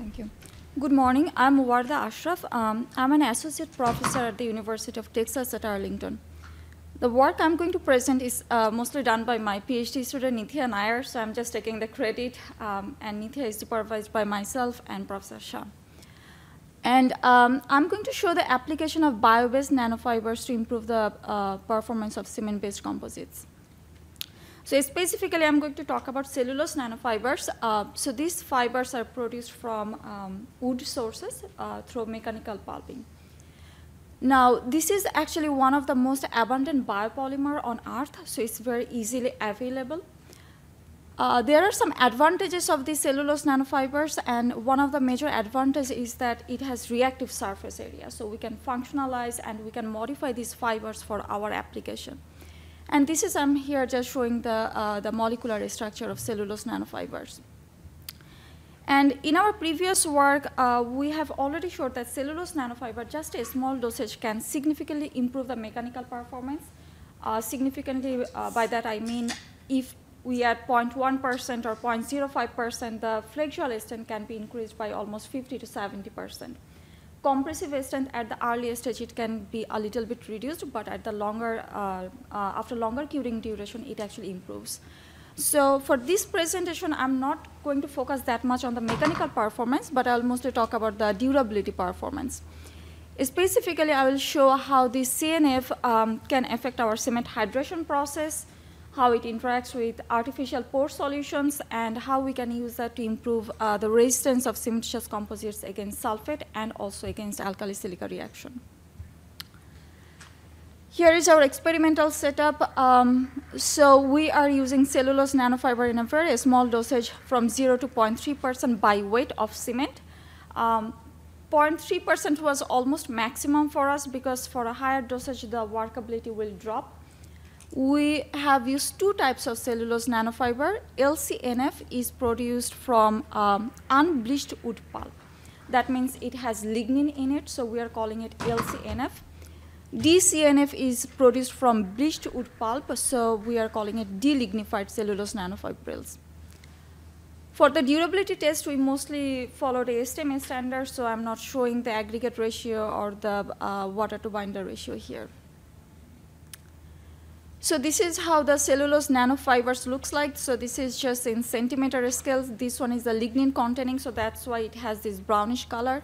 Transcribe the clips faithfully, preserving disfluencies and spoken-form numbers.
Thank you. Good morning. I'm Warda Ashraf. Um, I'm an associate professor at the University of Texas at Arlington. The work I'm going to present is uh, mostly done by my PhD student, Nithya Nair, so I'm just taking the credit, um, and Nithya is supervised by myself and Professor Shah. And um, I'm going to show the application of bio-based nanofibers to improve the uh, performance of cement-based composites. So specifically, I'm going to talk about cellulose nanofibers. Uh, so these fibers are produced from um, wood sources uh, through mechanical pulping. Now, this is actually one of the most abundant biopolymer on Earth, so it's very easily available. Uh, there are some advantages of the cellulose nanofibers, and one of the major advantages is that it has reactive surface area, so we can functionalize and we can modify these fibers for our application. And this is, I'm here just showing the, uh, the molecular structure of cellulose nanofibers. And in our previous work, uh, we have already showed that cellulose nanofiber, just a small dosage, can significantly improve the mechanical performance. Uh, significantly, uh, by that I mean if we add zero point one percent or zero point zero five percent, the flexural strength can be increased by almost fifty to seventy percent. Compressive strength at the earlier stage, it can be a little bit reduced, but at the longer, uh, uh, after longer curing duration, it actually improves. So for this presentation, I'm not going to focus that much on the mechanical performance, but I'll mostly talk about the durability performance. Specifically, I will show how the C N F um, can affect our cement hydration process, how it interacts with artificial pore solutions, and how we can use that to improve uh, the resistance of cementitious composites against sulfate and also against alkali silica reaction. Here is our experimental setup. Um, so we are using cellulose nanofiber in a very small dosage from zero to zero point three percent by weight of cement. Um, zero point three percent was almost maximum for us because for a higher dosage, the workability will drop. We have used two types of cellulose nanofiber. L C N F is produced from um, unbleached wood pulp. That means it has lignin in it, so we are calling it L C N F. D C N F is produced from bleached wood pulp, so we are calling it delignified cellulose nanofibrils. For the durability test, we mostly follow the A S T M standard, so I'm not showing the aggregate ratio or the uh, water to binder ratio here. So this is how the cellulose nanofibers looks like. So this is just in centimeter scales. This one is the lignin containing, so that's why it has this brownish color.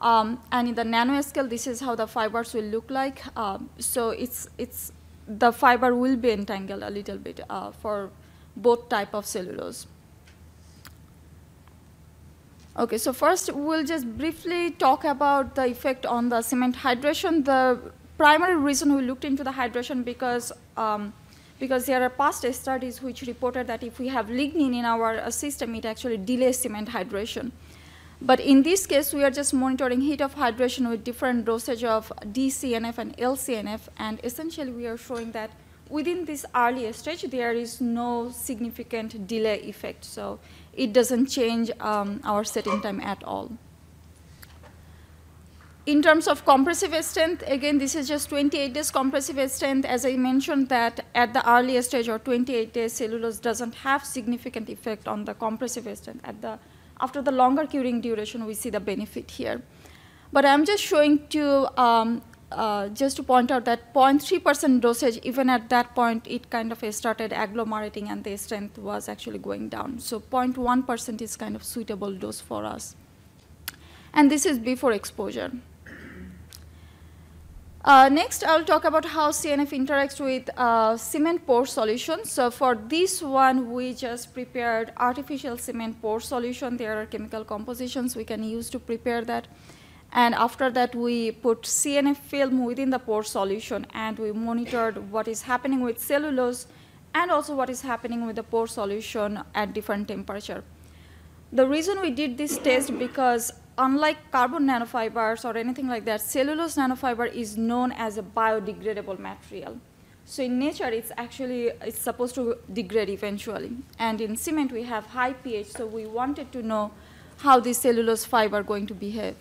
Um, and in the nanoscale, this is how the fibers will look like. Um, so it's, it's, the fiber will be entangled a little bit uh, for both type of cellulose. Okay, so first we'll just briefly talk about the effect on the cement hydration. The primary reason we looked into the hydration because, um, because there are past studies which reported that if we have lignin in our system, it actually delays cement hydration. But in this case, we are just monitoring heat of hydration with different dosage of D C N F and L C N F, and essentially we are showing that within this early stage, there is no significant delay effect, so it doesn't change um, our setting time at all. In terms of compressive strength, again, this is just twenty-eight days compressive strength. As I mentioned that at the earlier stage or twenty-eight days, cellulose doesn't have significant effect on the compressive strength. At the After the longer curing duration, we see the benefit here. But I'm just showing to, um, uh, just to point out that zero point three percent dosage, even at that point, it kind of started agglomerating and the strength was actually going down. So zero point one percent is kind of suitable dose for us. And this is before exposure. Uh, next, I'll talk about how C N F interacts with uh, cement pore solution. So for this one, we just prepared artificial cement pore solution. There are chemical compositions we can use to prepare that. And after that, we put C N F film within the pore solution, and we monitored what is happening with cellulose and also what is happening with the pore solution at different temperature. The reason we did this test because unlike carbon nanofibers or anything like that, cellulose nanofiber is known as a biodegradable material. So in nature, it's actually it's supposed to degrade eventually. And in cement, we have high pH, so we wanted to know how the cellulose fiber going to behave.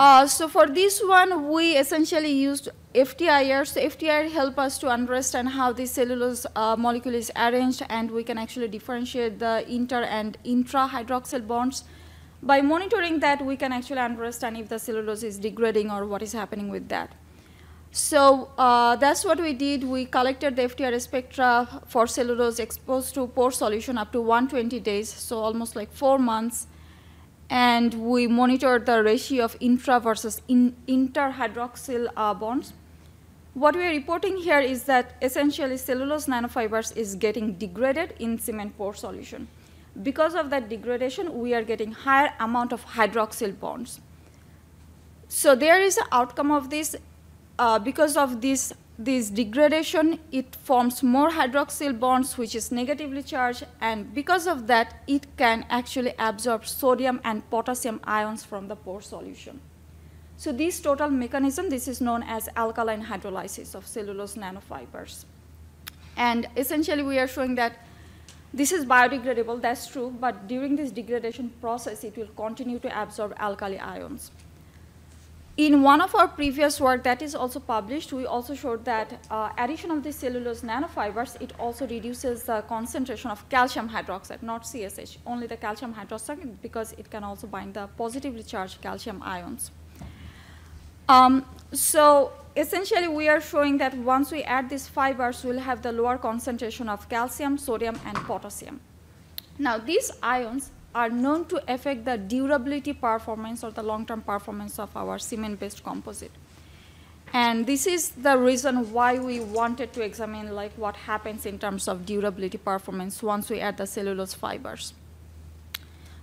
Uh, so for this one, we essentially used F T I R. So F T I R help us to understand how the cellulose uh, molecule is arranged, and we can actually differentiate the inter and intra hydroxyl bonds. By monitoring that, we can actually understand if the cellulose is degrading or what is happening with that. So uh, that's what we did. We collected the F T I R spectra for cellulose exposed to pore solution up to one hundred twenty days, so almost like four months. And we monitored the ratio of intra versus in inter-hydroxyl uh, bonds. What we are reporting here is that essentially cellulose nanofibers is getting degraded in cement pore solution. Because of that degradation, we are getting higher amount of hydroxyl bonds. So there is an outcome of this. Uh, because of this, this degradation, it forms more hydroxyl bonds, which is negatively charged, and because of that, it can actually absorb sodium and potassium ions from the pore solution. So this total mechanism, this is known as alkaline hydrolysis of cellulose nanofibers. And essentially, we are showing that this is biodegradable, that's true, but during this degradation process, it will continue to absorb alkali ions. In one of our previous work that is also published, we also showed that uh, addition of the cellulose nanofibers, it also reduces the concentration of calcium hydroxide, not C S H, only the calcium hydroxide, because it can also bind the positively charged calcium ions. Um, so essentially, we are showing that once we add these fibers, we'll have the lower concentration of calcium, sodium, and potassium. Now, these ions are known to affect the durability performance or the long-term performance of our cement-based composite. And this is the reason why we wanted to examine like what happens in terms of durability performance once we add the cellulose fibers.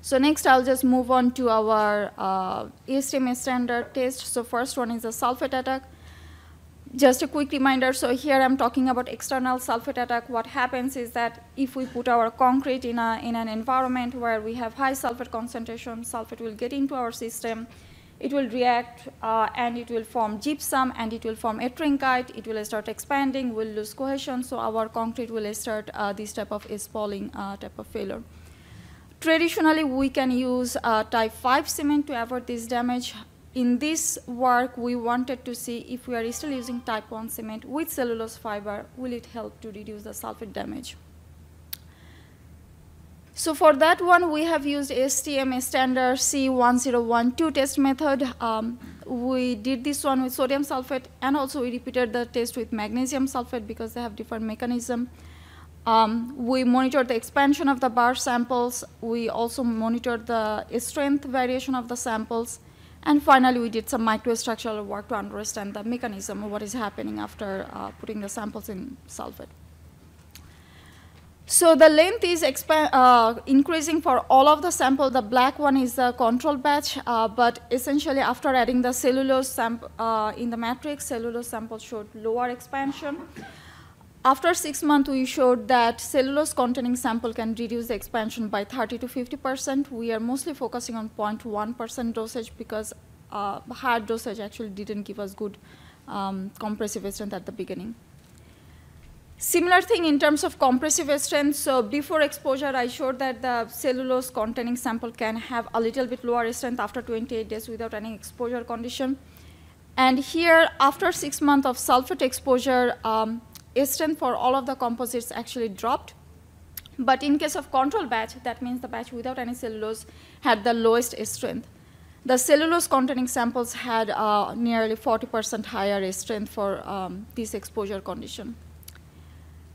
So next I'll just move on to our uh, A S T M standard test. So first one is the sulfate attack. Just a quick reminder, so here I'm talking about external sulfate attack. What happens is that if we put our concrete in, a, in an environment where we have high sulfate concentration, sulfate will get into our system, it will react uh, and it will form gypsum and it will form ettringite, it will start expanding, we'll lose cohesion, so our concrete will start uh, this type of spalling uh, type of failure. Traditionally, we can use uh, type five cement to avoid this damage. In this work, we wanted to see if we are still using type one cement with cellulose fiber, will it help to reduce the sulfate damage? So for that one, we have used A S T M standard C ten twelve test method. Um, we did this one with sodium sulfate, and also we repeated the test with magnesium sulfate because they have different mechanism. Um, we monitored the expansion of the bar samples. We also monitored the strength variation of the samples. And finally, we did some microstructural work to understand the mechanism of what is happening after uh, putting the samples in sulfate. So the length is uh, increasing for all of the sample. The black one is the control batch, uh, but essentially after adding the cellulose uh, in the matrix, cellulose sample showed lower expansion. After six months, we showed that cellulose-containing sample can reduce the expansion by thirty to fifty percent. We are mostly focusing on zero point one percent dosage because uh, higher dosage actually didn't give us good um, compressive strength at the beginning. Similar thing in terms of compressive strength. So before exposure, I showed that the cellulose-containing sample can have a little bit lower strength after twenty-eight days without any exposure condition. And here, after six months of sulfate exposure, um, strength for all of the composites actually dropped. But in case of control batch, that means the batch without any cellulose had the lowest strength. The cellulose-containing samples had uh, nearly forty percent higher strength for um, this exposure condition.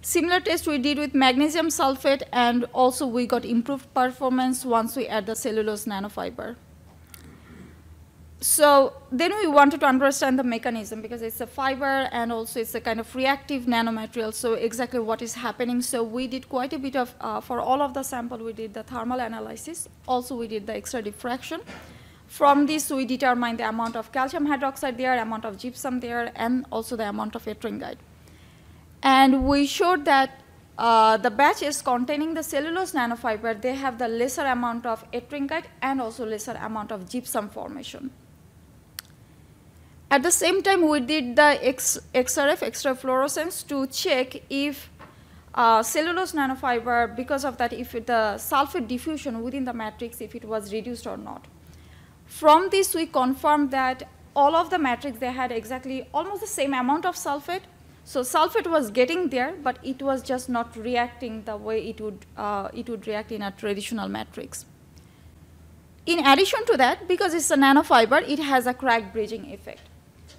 Similar test we did with magnesium sulfate, and also we got improved performance once we add the cellulose nanofiber. So then we wanted to understand the mechanism because it's a fiber and also it's a kind of reactive nanomaterial, so exactly what is happening. So we did quite a bit of, uh, for all of the sample, we did the thermal analysis. Also we did the X-ray diffraction. From this, we determined the amount of calcium hydroxide there, amount of gypsum there, and also the amount of ettringite. And we showed that uh, the batches containing the cellulose nanofiber, they have the lesser amount of ettringite and also lesser amount of gypsum formation. At the same time, we did the X R F, X-ray fluorescence, to check if uh, cellulose nanofiber, because of that, if the sulfate diffusion within the matrix, if it was reduced or not. From this, we confirmed that all of the matrix, they had exactly almost the same amount of sulfate. So sulfate was getting there, but it was just not reacting the way it would, uh, it would react in a traditional matrix. In addition to that, because it's a nanofiber, it has a crack bridging effect.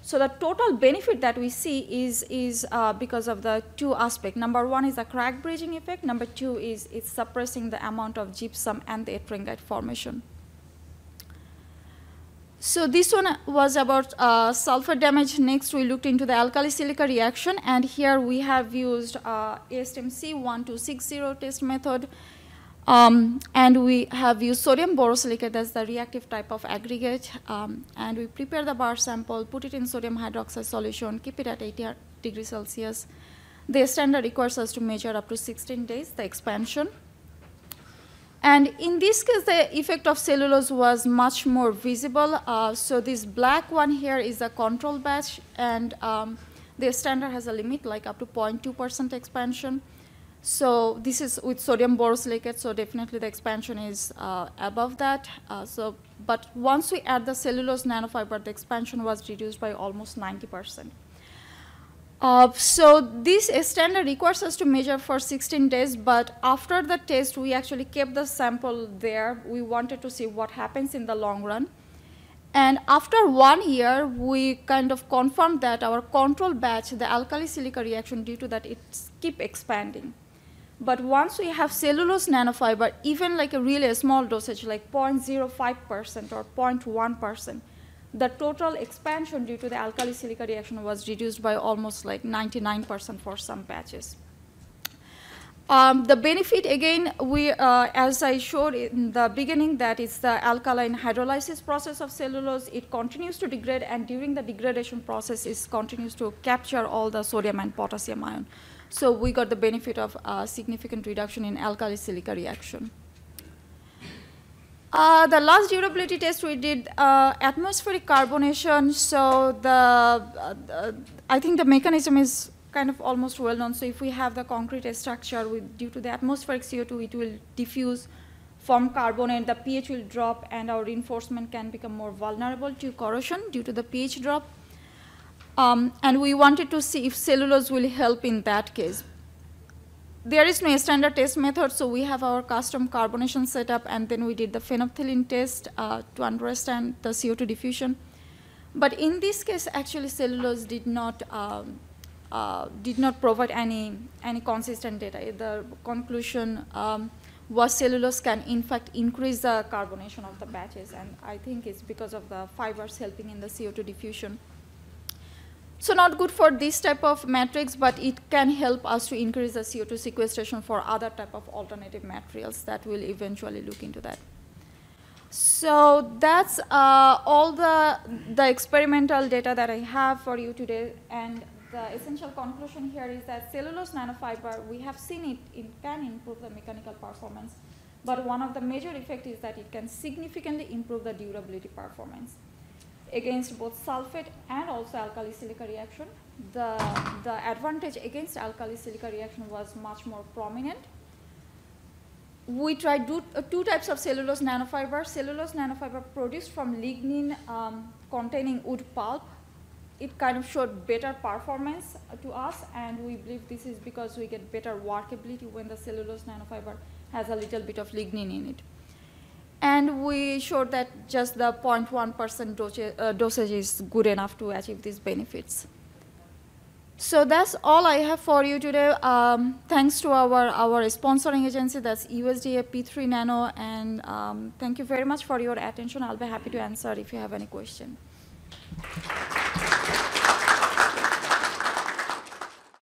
So the total benefit that we see is, is uh, because of the two aspects. Number one is the crack bridging effect. Number two is it's suppressing the amount of gypsum and the ettringite formation. So this one was about uh, sulfur damage. Next, we looked into the alkali silica reaction, and here we have used uh, A S T M C one two six zero test method, um, and we have used sodium borosilicate, that's the reactive type of aggregate, um, and we prepare the bar sample, put it in sodium hydroxide solution, keep it at eighty degrees Celsius. The standard requires us to measure up to sixteen days, the expansion. And in this case, the effect of cellulose was much more visible. Uh, so this black one here is a control batch, and um, the standard has a limit, like up to zero point two percent expansion. So this is with sodium borosilicate, so definitely the expansion is uh, above that. Uh, so, but once we add the cellulose nanofiber, the expansion was reduced by almost ninety percent. Uh, so this standard requires us to measure for sixteen days, but after the test, we actually kept the sample there. We wanted to see what happens in the long run. And after one year, we kind of confirmed that our control batch, the alkali silica reaction, due to that, it keeps expanding. But once we have cellulose nanofiber, even like a really small dosage, like zero point zero five percent or zero point one percent, the total expansion due to the alkali silica reaction was reduced by almost like ninety-nine percent for some batches. Um, the benefit, again, we, uh, as I showed in the beginning, that it's the alkaline hydrolysis process of cellulose. It continues to degrade, and during the degradation process, it continues to capture all the sodium and potassium ion. So we got the benefit of uh, significant reduction in alkali silica reaction. Uh, the last durability test we did, uh, atmospheric carbonation. So the, uh, the, I think the mechanism is kind of almost well known. So if we have the concrete structure with, due to the atmospheric C O two, it will diffuse, form carbonate, the pH will drop, and our reinforcement can become more vulnerable to corrosion due to the pH drop. Um, and we wanted to see if cellulose will help in that case. There is no standard test method, so we have our custom carbonation setup, and then we did the phenolphthalein test uh, to understand the C O two diffusion. But in this case, actually, cellulose did not um, uh, did not provide any any consistent data. The conclusion um, was cellulose can in fact increase the carbonation of the batches, and I think it's because of the fibers helping in the C O two diffusion. So not good for this type of matrix, but it can help us to increase the C O two sequestration for other type of alternative materials that will eventually look into that. So that's uh, all the, the experimental data that I have for you today. And the essential conclusion here is that cellulose nanofiber, we have seen it, it can improve the mechanical performance, but one of the major effects is that it can significantly improve the durability performance against both sulfate and also alkali silica reaction. The, the advantage against alkali silica reaction was much more prominent. We tried two, uh, two types of cellulose nanofiber. Cellulose nanofiber produced from lignin um, containing wood pulp. It kind of showed better performance to us, and we believe this is because we get better workability when the cellulose nanofiber has a little bit of lignin in it. And we showed that just the zero point one percent dosage, uh, dosage is good enough to achieve these benefits. So that's all I have for you today. Um, thanks to our, our sponsoring agency, that's U S D A P three Nano, and um, thank you very much for your attention. I'll be happy to answer if you have any question.